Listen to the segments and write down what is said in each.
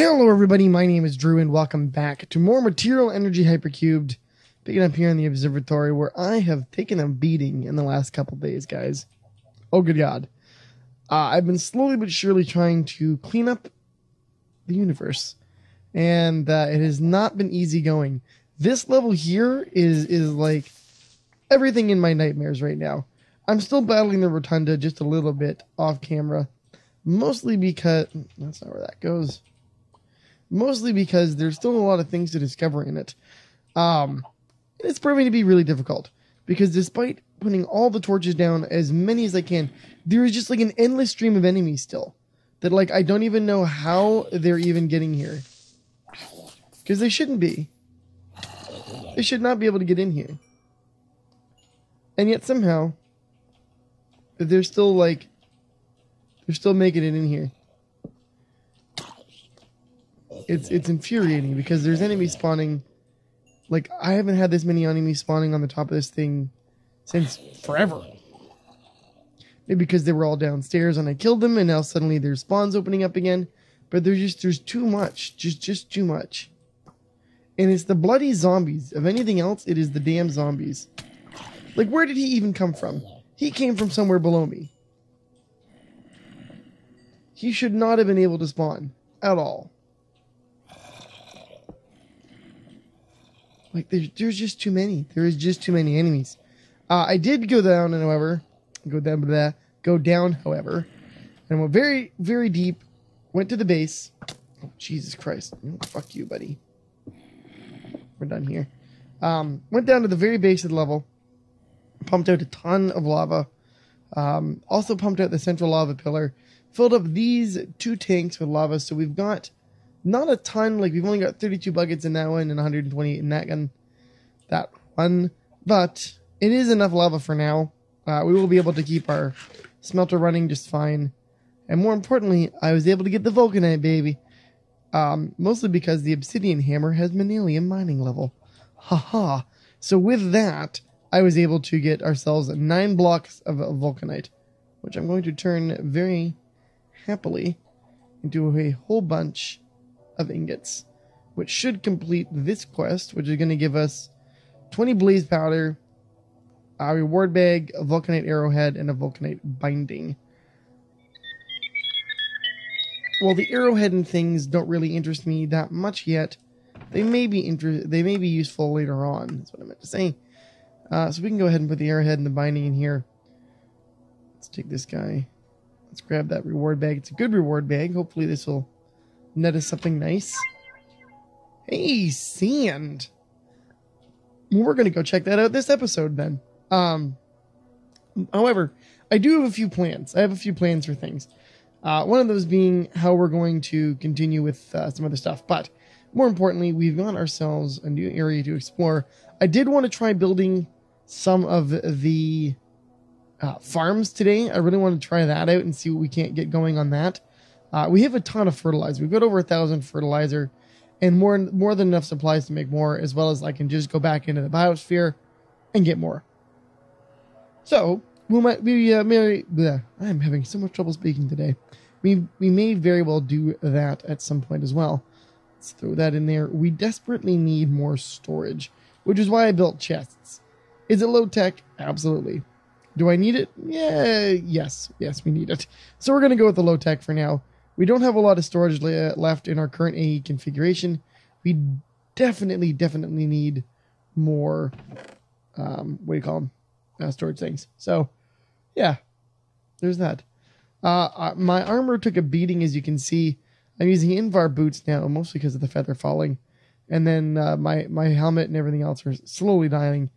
Hello everybody, my name is Drew and welcome back to more Material Energy Hypercubed. Picking up here in the observatory where I have taken a beating in the last couple days, guys. Oh good god. I've been slowly but surely trying to clean up the universe. And it has not been easy going. This level here is like everything in my nightmares right now. I'm still battling the rotunda just a little bit off camera. Mostly because... that's not where that goes. Mostly because there's still a lot of things to discover in it. It's proving to be really difficult. Because despite putting all the torches down, as many as I can, there is just like an endless stream of enemies still. That like, I don't even know how they're even getting here. Because they shouldn't be. They should not be able to get in here. And yet somehow, they're still like... they're still making it in here. It's infuriating because there's enemies spawning. Like, I haven't had this many enemies spawning on the top of this thing since forever. Maybe because they were all downstairs and I killed them and now suddenly there's spawns opening up again. But there's too much. Just too much. And it's the bloody zombies. If anything else, it is the damn zombies. Like, where did he even come from? He came from somewhere below me. He should not have been able to spawn at all. Like, there's just too many. There is just too many enemies. I did go down, however. Go down, however. And went very, very deep. Went to the base. Oh, Jesus Christ. Fuck you, buddy. We're done here. Went down to the very base of the level. Pumped out a ton of lava. Also pumped out the central lava pillar. Filled up these two tanks with lava, so we've got not a ton. Like, we've only got 32 buckets in that one and 128 in that one. But it is enough lava for now. We will be able to keep our smelter running just fine. And more importantly, I was able to get the Vulcanite, baby. Mostly because the Obsidian Hammer has Manalium mining level. Haha. So with that, I was able to get ourselves 9 blocks of Vulcanite, which I'm going to turn very... happily into a whole bunch of ingots, which should complete this quest, which is going to give us 20 blaze powder, a reward bag, a vulcanite arrowhead, and a vulcanite binding. Well, the arrowhead and things don't really interest me that much yet. They may be useful later on. That's what I meant to say. So we can go ahead and put the arrowhead and the binding in here. Let's take this guy. Let's grab that reward bag. It's a good reward bag. Hopefully this will net us something nice. Hey, sand. We're going to go check that out this episode then. However, I do have a few plans. I have a few plans for things. One of those being how we're going to continue with some other stuff. But more importantly, we've got ourselves a new area to explore. I did want to try building some of the... farms today. I really want to try that out and see what we can't get going on that. We have a ton of fertilizer. We've got over 1,000 fertilizer and more than enough supplies to make more, as well as I can just go back into the biosphere and get more. So we might be I'm having so much trouble speaking today. We may very well do that at some point as well. Let's throw that in there. We desperately need more storage, which is why I built chests. Is it low tech? Absolutely. Do I need it? Yeah, yes, we need it. So we're going to go with the low tech for now. We don't have a lot of storage left in our current AE configuration. We definitely need more, storage things. So, yeah, there's that. My armor took a beating, as you can see. I'm using Invar boots now, mostly because of the feather falling. And then my helmet and everything else are slowly dying.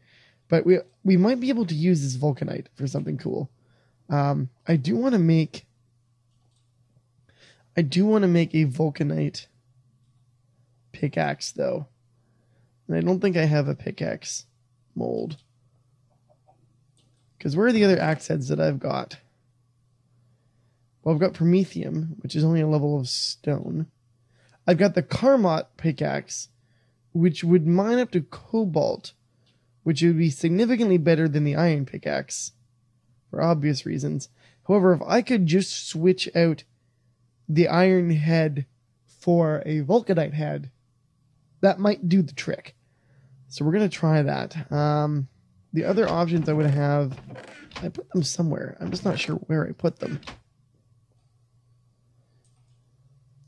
But we might be able to use this vulcanite for something cool. I do want to make a vulcanite pickaxe though, and I don't think I have a pickaxe mold. Because where are the other axe heads that I've got? Well, I've got Promethium, which is only a level of stone. I've got the Carmot pickaxe, which would mine up to cobalt, which would be significantly better than the iron pickaxe, for obvious reasons. However, if I could just switch out the iron head for a Vulcanite head, that might do the trick. So we're going to try that. The other options I would have, I put them somewhere. I'm just not sure where I put them.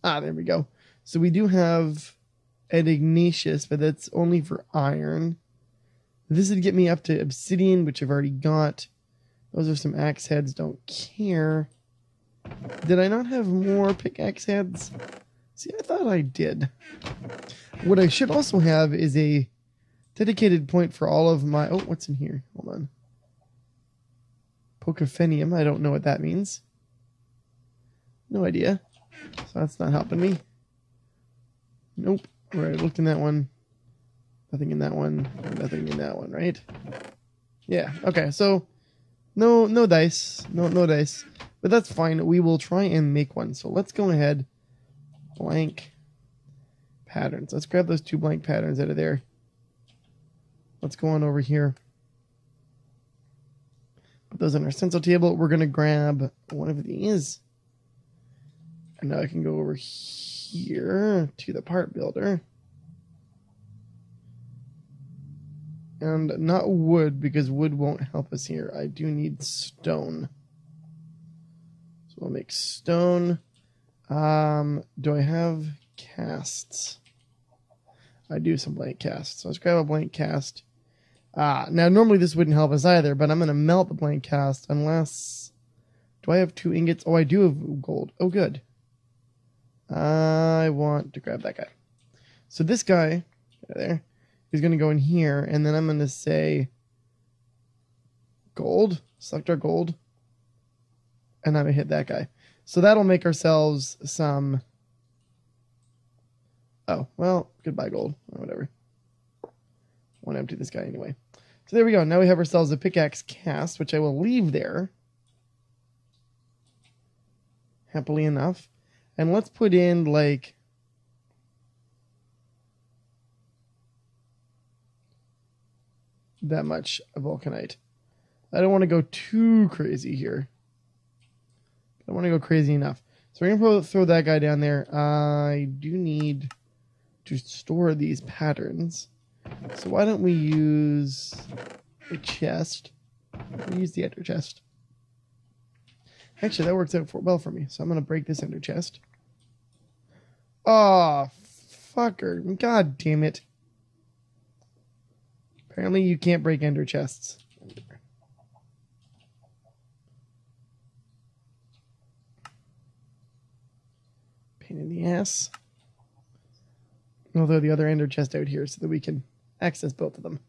Ah, there we go. So we do have an Ignatius, but that's only for iron. This would get me up to obsidian, which I've already got. Those are some axe heads. Don't care. Did I not have more pickaxe heads? See, I thought I did. What I should also have is a dedicated point for all of my... Oh, what's in here? Hold on. Pocophenium. I don't know what that means. No idea. So that's not helping me. Nope. All right, I looked in that one. Nothing in that one. Nothing in that one, right? Yeah. Okay, so... No dice. No dice. But that's fine. We will try and make one. So let's go ahead. Blank patterns. Let's grab those two blank patterns out of there. Let's go on over here. Put those on our stencil table. We're going to grab one of these. And now I can go over here to the part builder. And not wood, because wood won't help us here. I do need stone. So we'll make stone. Do I have casts? I do some blank casts. So let's grab a blank cast. Now, normally this wouldn't help us either, but I'm going to melt the blank cast unless... Do I have 2 ingots? Oh, I do have gold. Oh, good. I want to grab that guy. So this guy, right there, is going to go in here, and then I'm going to say gold. Select our gold. And I'm going to hit that guy. So that'll make ourselves some... Oh, well, goodbye gold, or whatever. I want to empty this guy anyway. So there we go. Now we have ourselves a pickaxe cast, which I will leave there. Happily enough. And let's put in, like... that much Vulcanite. I don't want to go too crazy here. I don't want to go crazy enough. So we're going to throw that guy down there. I do need... to store these patterns. So why don't we use a chest? We'll use the ender chest. Actually, that works out well for me. So I'm going to break this ender chest. Oh, fucker. God damn it. Apparently you can't break ender chests. Pain in the ass. I'll throw the other ender chest out here so that we can access both of them.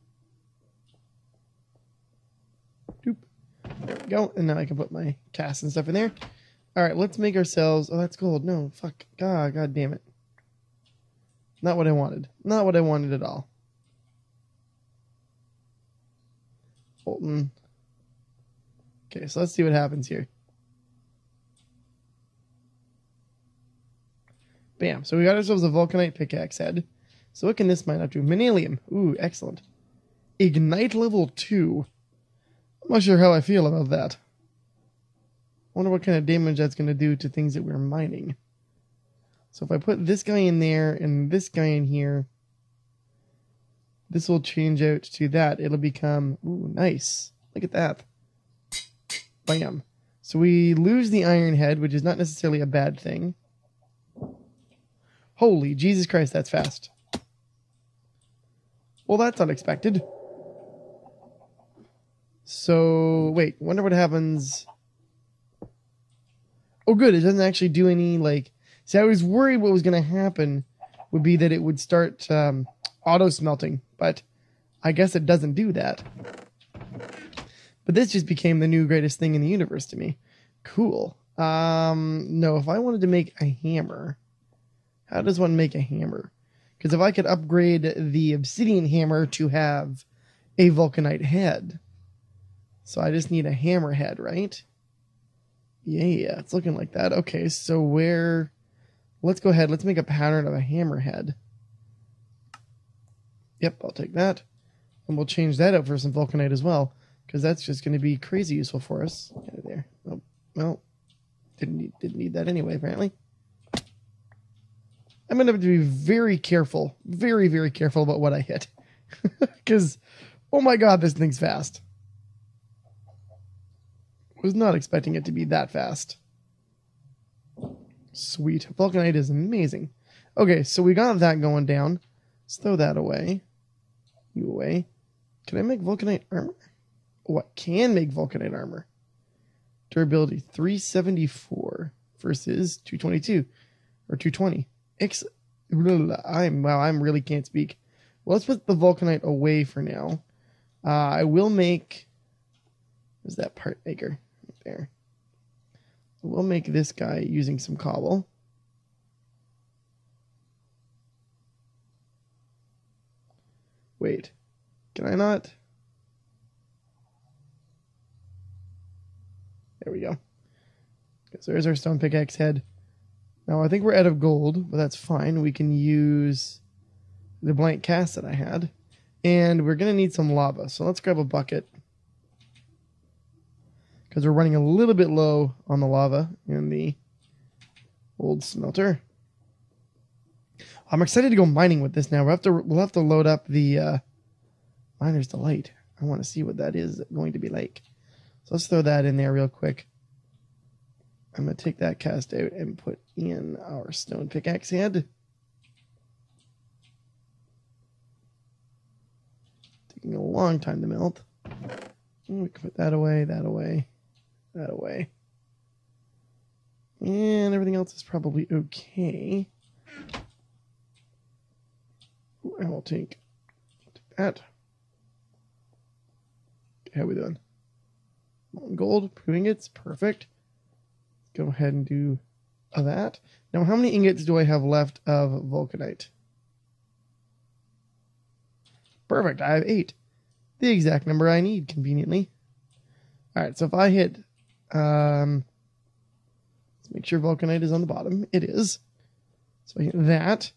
Doop. There we go. And now I can put my casts and stuff in there. All right, let's make ourselves... Oh, that's gold. No, fuck. God damn it. Not what I wanted. Not what I wanted at all. Bolton. Okay, so let's see what happens here. Bam. So we got ourselves a Vulcanite pickaxe head. So what can this mine up to? Manalium. Ooh, excellent. Ignite level 2. I'm not sure how I feel about that. I wonder what kind of damage that's going to do to things that we're mining. So if I put this guy in there and this guy in here, this will change out to that. It'll become... Ooh, nice. Look at that. Bam. So we lose the iron head, which is not necessarily a bad thing. Holy Jesus Christ, that's fast. Well, that's unexpected. So, wait, wonder what happens. Oh, good, it doesn't actually do any, like... See, I was worried what was going to happen would be that it would start auto-smelting, but I guess it doesn't do that. But this just became the new greatest thing in the universe to me. Cool. No, if I wanted to make a hammer... How does one make a hammer? Because if I could upgrade the obsidian hammer to have a Vulcanite head. So I just need a hammer head, right? Yeah, it's looking like that. Okay, so where... Let's go ahead. Let's make a pattern of a hammer head. Yep, I'll take that. And we'll change that up for some Vulcanite as well. Because that's just going to be crazy useful for us. Out of there. Oh, well, didn't need that anyway, apparently. I'm going to have to be very careful, very, very careful about what I hit. Because, oh my god, this thing's fast. Was not expecting it to be that fast. Sweet. Vulcanite is amazing. Okay, so we got that going down. Let's throw that away. You away. Can I make Vulcanite armor? Oh, I can make Vulcanite armor. Durability 374 versus 222 or 220. I'm really can't speak. Well, let's put the Vulcanite away for now. I will make. Is that part maker right there? We'll make this guy using some cobble. Wait, can I not? There we go. So there's our stone pickaxe head. Now I think we're out of gold, but that's fine. We can use the blank cast that I had. And we're going to need some lava. So let's grab a bucket. Because we're running a little bit low on the lava in the old smelter. I'm excited to go mining with this now. We'll have to load up the Miner's Delight. I want to see what that is going to be like. So let's throw that in there real quick. I'm going to take that cast out and put in our stone pickaxe head. Taking a long time to melt. We can put that away, that away. That away. And everything else is probably okay. I will take that. How are we doing? Gold, proving it's perfect. Go ahead and do that. Now, how many ingots do I have left of Vulcanite? Perfect, I have 8. The exact number I need, conveniently. Alright, so if I hit... let's make sure Vulcanite is on the bottom. It is. So I hit that.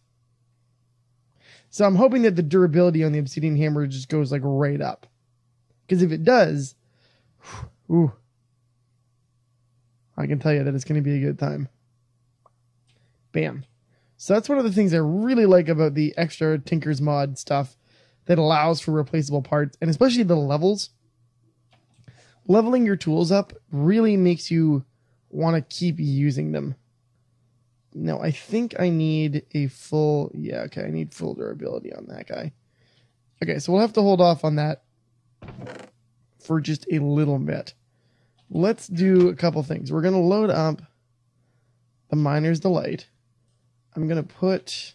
So I'm hoping that the durability on the Obsidian Hammer just goes, like, right up. Because if it does... Ooh, I can tell you that it's going to be a good time. Bam. So that's one of the things I really like about the extra Tinker's mod stuff that allows for replaceable parts, and especially the levels. Leveling your tools up really makes you want to keep using them. Now, I think I need a full... Yeah, okay, I need full durability on that guy. Okay, so we'll have to hold off on that for just a little bit. Let's do a couple things. We're going to load up the Miner's Delight. I'm going to put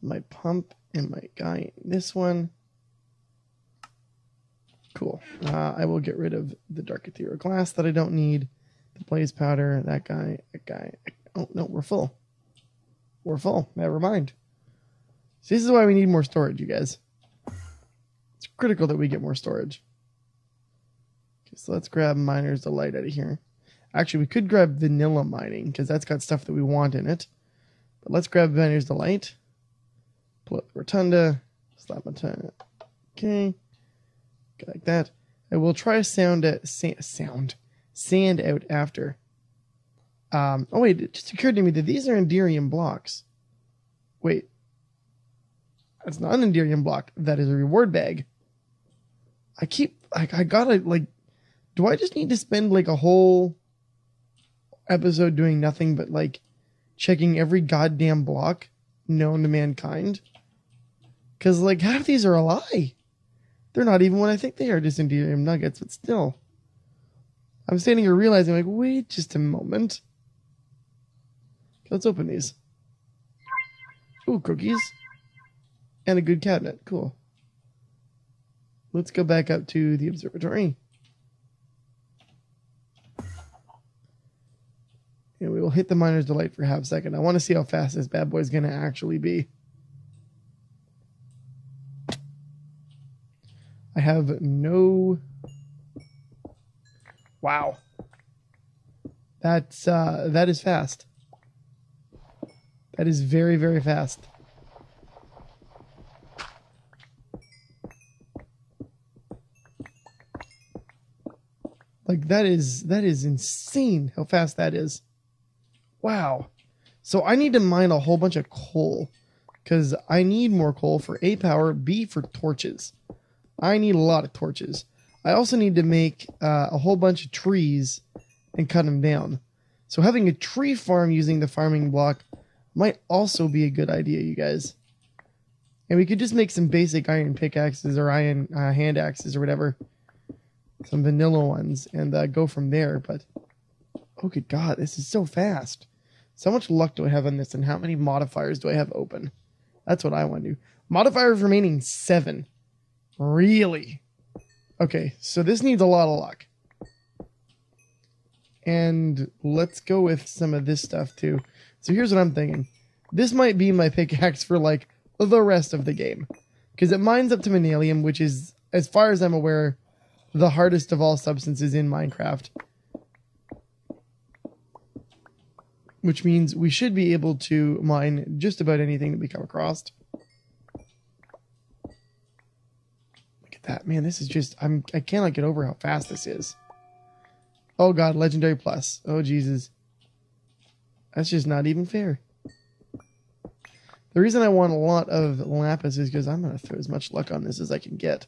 my pump and my guy in this one. Cool. I will get rid of the Dark Ethereal Glass that I don't need. The Blaze Powder, that guy, that guy. Oh, no, we're full. We're full. Never mind. So this is why we need more storage, you guys. It's critical that we get more storage. Okay, so let's grab Miner's Delight out of here. Actually, we could grab Vanilla Mining because that's got stuff that we want in it. But let's grab Miner's Delight. Pull up the Rotunda. Slap my tongue. Okay. Go like that. I will try to sand out after. Oh, wait. It just occurred to me that these are Enderium blocks. Wait. That's not an Enderium block. That is a reward bag. I keep... I gotta, like... Do I just need to spend, like, a whole episode doing nothing but, like, checking every goddamn block known to mankind? Because, like, half these are a lie. They're not even what I think they are, just Enderium nuggets, but still. I'm standing here realizing, like, wait just a moment. Let's open these. Ooh, cookies. And a good cabinet. Cool. Let's go back up to the observatory. And we will hit the Miner's Delight for half a second. I want to see how fast this bad boy is going to actually be. I have no... Wow. That's, that is fast. That is very, very fast. Like, that is insane how fast that is. Wow. So I need to mine a whole bunch of coal because I need more coal for A power, B for torches. I need a lot of torches. I also need to make a whole bunch of trees and cut them down. So having a tree farm using the farming block might also be a good idea, you guys. And we could just make some basic iron pickaxes or iron hand axes or whatever. Some vanilla ones and go from there. But, oh good God, this is so fast. So much luck do I have on this and how many modifiers do I have open? That's what I want to do. Modifiers remaining 7. Really? Okay, so this needs a lot of luck. And let's go with some of this stuff too. So here's what I'm thinking. This might be my pickaxe for like the rest of the game. Because it mines up to Manalium, which is, as far as I'm aware, the hardest of all substances in Minecraft. Which means we should be able to mine just about anything that we come across. Look at that. Man, this is just... I cannot get over how fast this is. Oh God, Legendary Plus. Oh Jesus. That's just not even fair. The reason I want a lot of lapis is because I'm going to throw as much luck on this as I can get.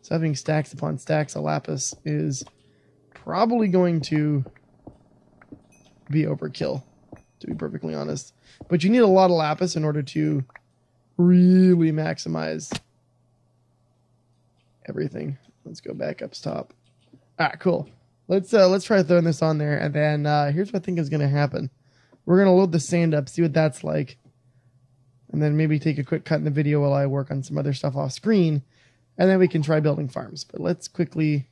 So having stacks upon stacks of lapis is probably going to be overkill, to be perfectly honest. But you need a lot of lapis in order to really maximize everything. Let's go back up top. All right, cool. Let's try throwing this on there, and then here's what I think is going to happen. We're going to load the sand up, see what that's like. And then maybe take a quick cut in the video while I work on some other stuff off screen. And then we can try building farms. But let's quickly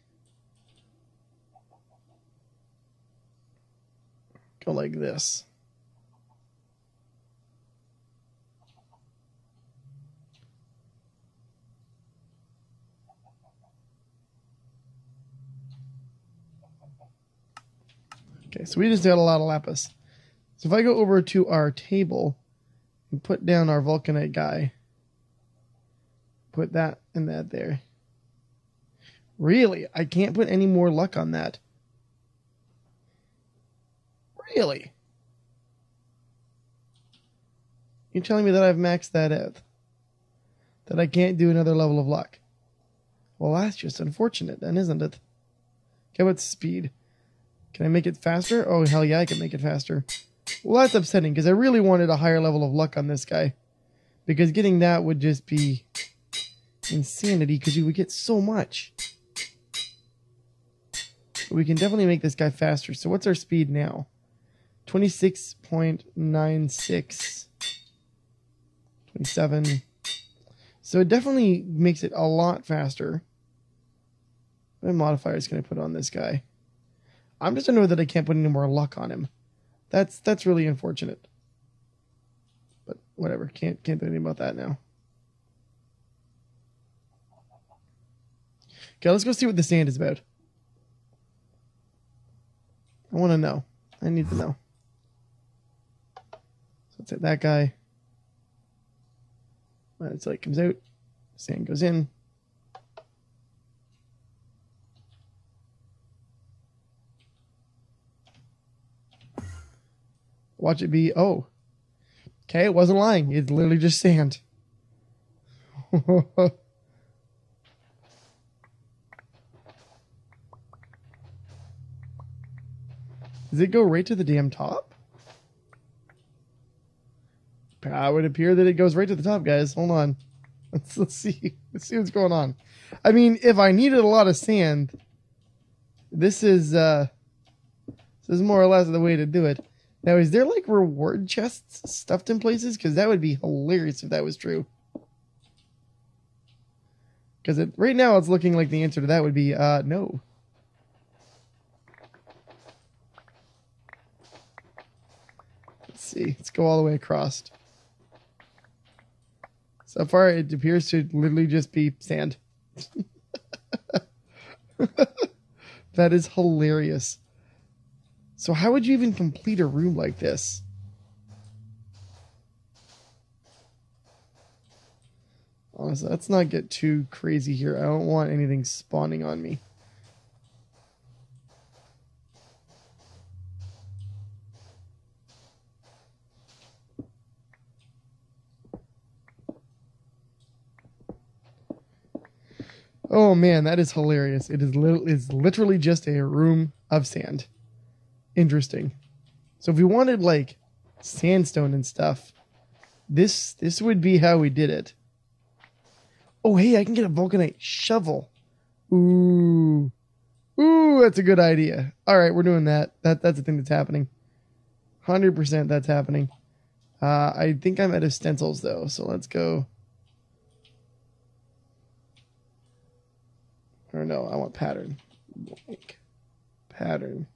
go like this. Okay, so we just got a lot of lapis. So if I go over to our table and put down our Vulcanite guy, put that and that there. Really? I can't put any more luck on that. Really? You're telling me that I've maxed that out? That I can't do another level of luck? Well, that's just unfortunate then, isn't it? Okay, what's speed? Can I make it faster? Oh, hell yeah, I can make it faster. Well, that's upsetting, because I really wanted a higher level of luck on this guy. Because getting that would just be insanity, because you would get so much. But we can definitely make this guy faster. So what's our speed now? 26.96. 27. So it definitely makes it a lot faster. What modifiers can I put on this guy? I'm just annoyed that I can't put any more luck on him. That's really unfortunate. But whatever, can't do anything about that now. Okay, let's go see what the sand is about. I want to know. I need to know. So let's hit that guy. It's like comes out, sand goes in. Watch it be, oh. Okay, it wasn't lying. It's literally just sand. Does it go right to the damn top? I would appear that it goes right to the top, guys. Hold on. Let's see. Let's see what's going on. I mean, if I needed a lot of sand, this is more or less the way to do it. Now, is there like reward chests stuffed in places? Because that would be hilarious if that was true. Because right now it's looking like the answer to that would be no. Let's see. Let's go all the way across. So far, it appears to literally just be sand. That is hilarious. So how would you even complete a room like this? Honestly, let's not get too crazy here. I don't want anything spawning on me. Oh man, that is hilarious. It is literally just a room of sand. Interesting. So if we wanted like sandstone and stuff, this would be how we did it. Oh hey, I can get a vulcanite shovel. Ooh. Ooh, that's a good idea. All right, we're doing that. That's a thing that's happening. 100% that's happening. I think I'm out of stencils though, so let's go. Or no, I want pattern. Blank. Pattern.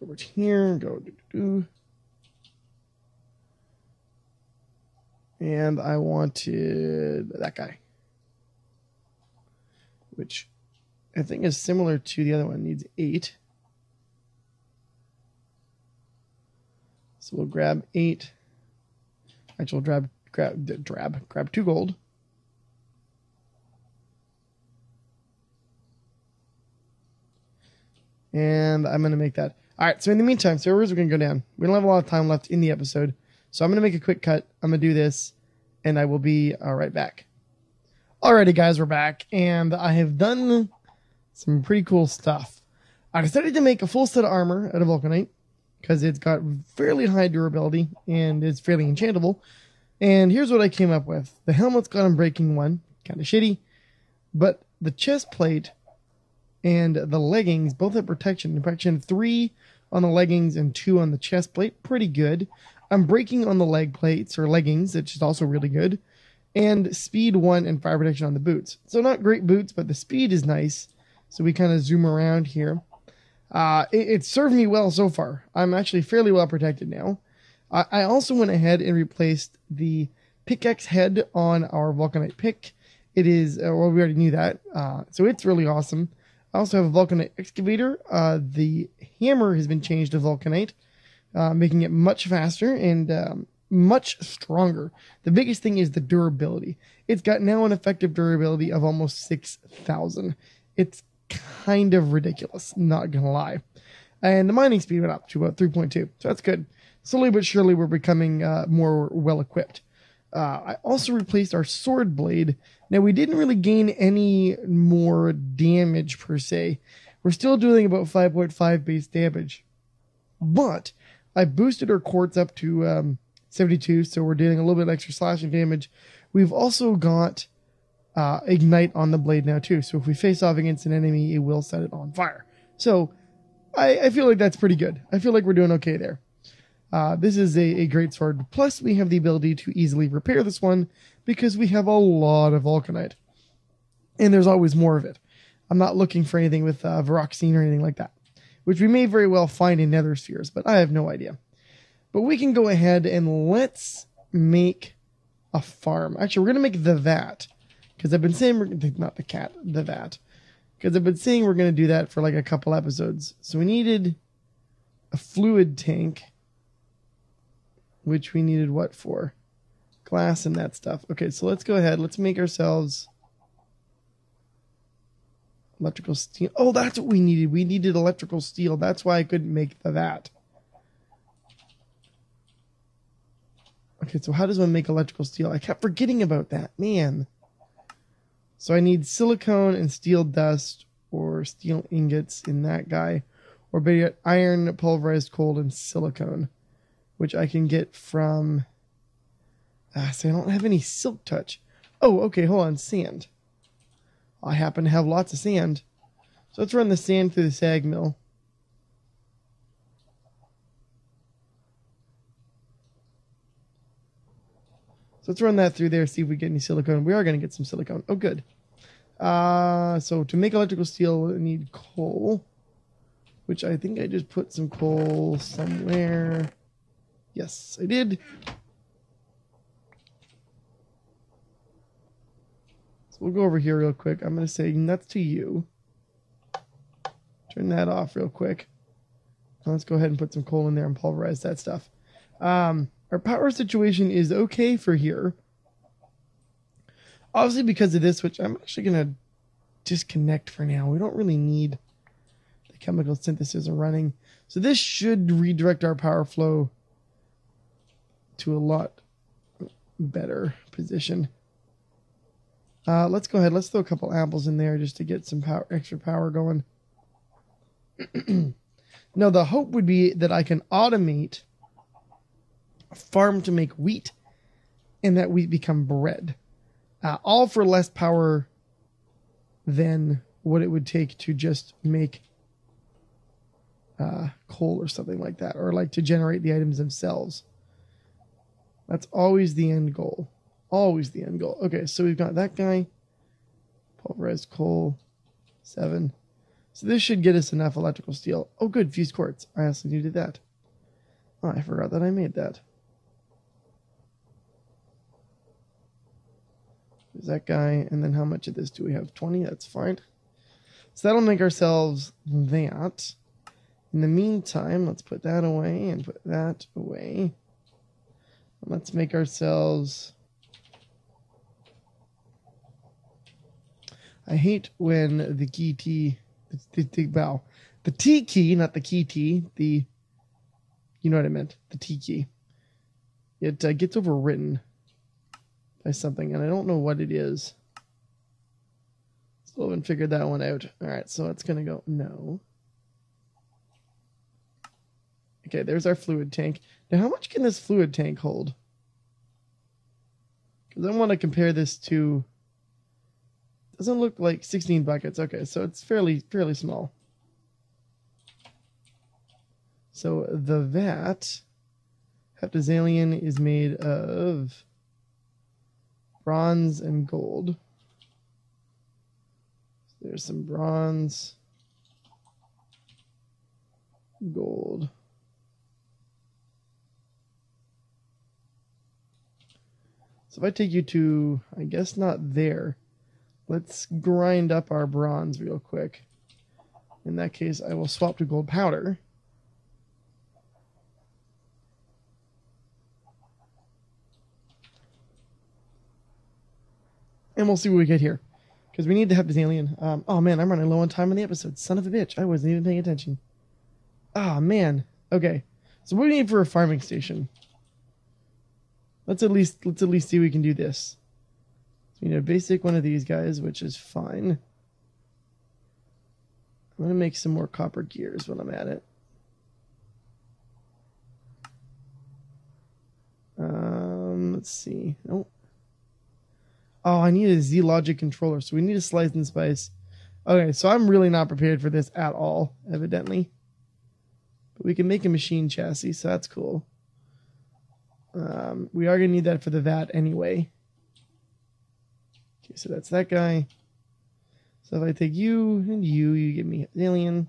Go over to here. Go do. And I wanted that guy, which I think is similar to the other one. Needs 8. So we'll grab 8. Actually, we'll grab 2 gold. And I'm going to make that. All right. So in the meantime, servers are going to go down. We don't have a lot of time left in the episode. So I'm going to make a quick cut. I'm going to do this and I will be right back. Alrighty guys, we're back and I have done some pretty cool stuff. I decided to make a full set of armor out of vulcanite because it's got fairly high durability and it's fairly enchantable. And here's what I came up with. The helmet's got unbreaking 1, kind of shitty, but the chest plate and the leggings both have protection. Protection 3 on the leggings and 2 on the chest plate. Pretty good. Unbreaking on the leg plates or leggings, which is also really good. And speed 1 and fire protection on the boots. So not great boots, but the speed is nice. So we kind of zoom around here. It served me well so far. I'm actually fairly well protected now. I also went ahead and replaced the pickaxe head on our vulcanite pick. It is, well, we already knew that. So it's really awesome. I also have a vulcanite excavator. The hammer has been changed to vulcanite, making it much faster and much stronger. The biggest thing is the durability. It's got now an effective durability of almost 6,000. It's kind of ridiculous, not gonna lie. And the mining speed went up to about 3.2, so that's good. Slowly but surely, we're becoming more well equipped. I also replaced our sword blade. Now we didn't really gain any more damage per se. We're still doing about 5.5 base damage, but I boosted our quartz up to 72, so we're dealing a little bit extra slashing damage. We've also got Ignite on the blade now too, so if we face off against an enemy, it will set it on fire. So I feel like that's pretty good. I feel like we're doing okay there. This is a great sword, plus we have the ability to easily repair this one because we have a lot of vulcanite, and there's always more of it. I'm not looking for anything with Varoxine or anything like that, which we may very well find in nether spheres, but I have no idea. But we can go ahead and let's make a farm. Actually, we're going to make the vat because I've been saying we're going to do that for like a couple episodes. So we needed a fluid tank, which we needed what for? Glass and that stuff. Okay, so let's go ahead. Let's make ourselves electrical steel. Oh, that's what we needed. We needed electrical steel. That's why I couldn't make the vat. Okay, so how does one make electrical steel? I kept forgetting about that, man. So I need silicone and steel dust or steel ingots in that guy. Or better yet, iron, pulverized coal, and silicone, which I can get from... so I don't have any silk touch. Oh, okay, hold on, sand. I happen to have lots of sand. So let's run the sand through the sag mill. So let's run that through there, see if we get any silicone. We are going to get some silicone. Oh, good. So to make electrical steel, we need coal, which I think I just put some coal somewhere. Yes, I did. So we'll go over here real quick. I'm going to say nuts to you. Turn that off real quick. Now let's go ahead and put some coal in there and pulverize that stuff. Our power situation is okay for here. Obviously, because of this, which I'm actually going to disconnect for now. We don't really need the chemical synthesis running. So this should redirect our power flow to a lot better position. Let's go ahead. Let's throw a couple apples in there just to get some power, extra power going. Now, the hope would be that I can automate a farm to make wheat and that wheat become bread. All for less power than what it would take to just make coal or something like that, or like to generate the items themselves. That's always the end goal. Always the end goal. Okay, so we've got that guy. Pulverized coal. 7. So this should get us enough electrical steel. Oh, good. Fused quartz. I also needed that. Oh, I forgot that I made that. There's that guy. And then how much of this do we have? 20? That's fine. So that'll make ourselves that. In the meantime, let's put that away and put that away. And let's make ourselves... I hate when the key T, the T key, not the key T, the, you know what I meant, the T key. It gets overwritten by something, and I don't know what it is. Still haven't figured that one out. All right, so it's going to go, no. Okay, there's our fluid tank. Now, how much can this fluid tank hold? Because I want to compare this to... Doesn't look like 16 buckets. Okay, so it's fairly small. So the vat, Heptazalian, is made of bronze and gold. So there's some bronze, gold. So if I take you to, I guess not there. Let's grind up our bronze real quick. In that case, I will swap to gold powder. And we'll see what we get here. Because we need to have this alien. Oh man, I'm running low on time in the episode. Son of a bitch. I wasn't even paying attention. Ah, man. Okay. So what do we need for a farming station? Let's at least see if we can do this. So we need a basic one of these guys, which is fine. I'm going to make some more copper gears when I'm at it. Let's see. Nope. Oh, I need a Z-Logic controller, so we need a slice and spice. Okay, so I'm really not prepared for this at all, evidently. But we can make a machine chassis, so that's cool. We are going to need that for the vat anyway. Okay, so that's that guy. So if I take you and you, you give me Alien.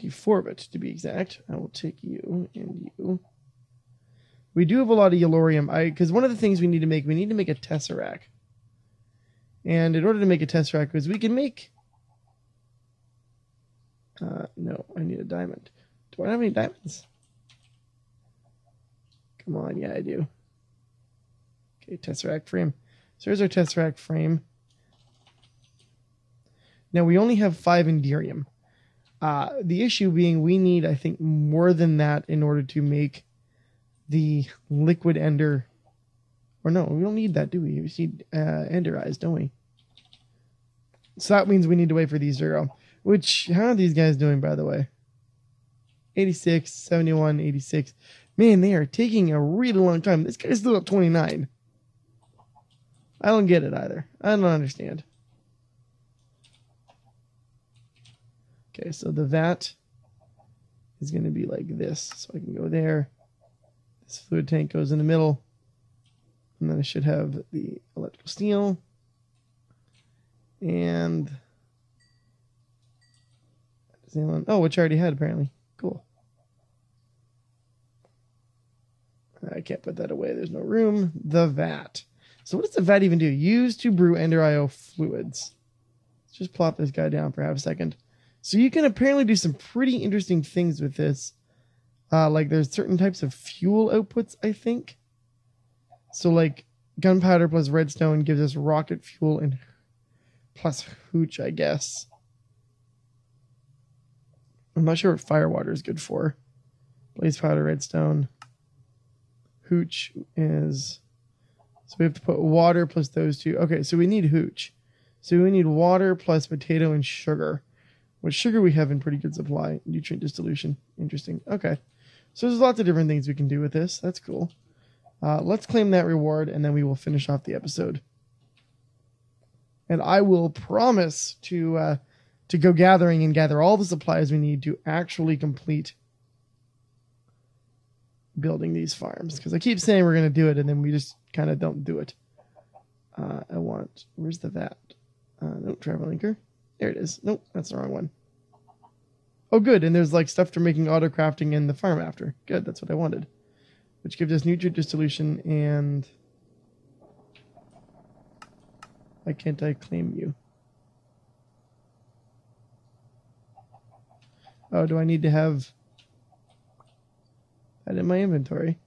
24-bit to be exact. I will take you and you. We do have a lot of Eulorium. Because one of the things we need to make a Tesseract. And in order to make a Tesseract is we can make... no, I need a diamond. Do I have any diamonds? Come on, yeah, I do. Okay, Tesseract frame. So here's our Tesseract frame. Now we only have 5 Enderium. The issue being we need, I think, more than that in order to make the liquid ender. Or no, we don't need that, do we? We just need ender eyes, don't we? So that means we need to wait for these to grow. Which, how are these guys doing, by the way? 86, 71, 86. Man, they are taking a really long time. This guy's still up 29. I don't get it either. I don't understand. Okay, so the vat is going to be like this. So I can go there. This fluid tank goes in the middle. And then I should have the electrical steel. And... Oh, which I already had, apparently. Cool. I can't put that away. There's no room. The vat. So what does the vat even do? Used to brew ender-io fluids. Let's just plop this guy down for half a second. So you can apparently do some pretty interesting things with this. Like there's certain types of fuel outputs, I think. So like gunpowder plus redstone gives us rocket fuel and plus hooch, I guess. I'm not sure what firewater is good for. Blaze powder, redstone. Hooch is So we have to put water plus those two. Okay, so we need hooch. So we need water plus potato and sugar. With sugar, we have in pretty good supply. Nutrient dissolution. Interesting. Okay. So there's lots of different things we can do with this. That's cool. Let's claim that reward, and then we will finish off the episode. And I will promise to go gathering and gather all the supplies we need to actually complete building these farms, because I keep saying we're going to do it and then we just kind of don't do it. I want, where's the vat? Nope, travel anchor. There it is. Nope, that's the wrong one. Oh, good. And there's like stuff for making auto crafting in the farm after. Good, that's what I wanted. Which gives us nutrient dissolution and... Why can't I claim you? Oh, do I need to have that in my inventory?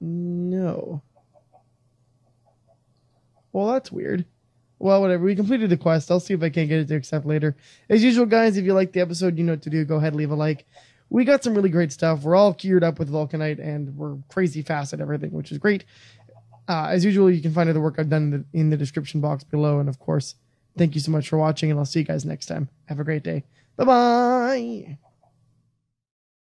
No. Well, that's weird. Well, whatever. We completed the quest. I'll see if I can't get it to accept later. As usual, guys, if you liked the episode, you know what to do. Go ahead and leave a like. We got some really great stuff. We're all geared up with Vulcanite, and we're crazy fast at everything, which is great. As usual, you can find other work I've done in the description box below. And, of course, thank you so much for watching, and I'll see you guys next time. Have a great day. Bye-bye.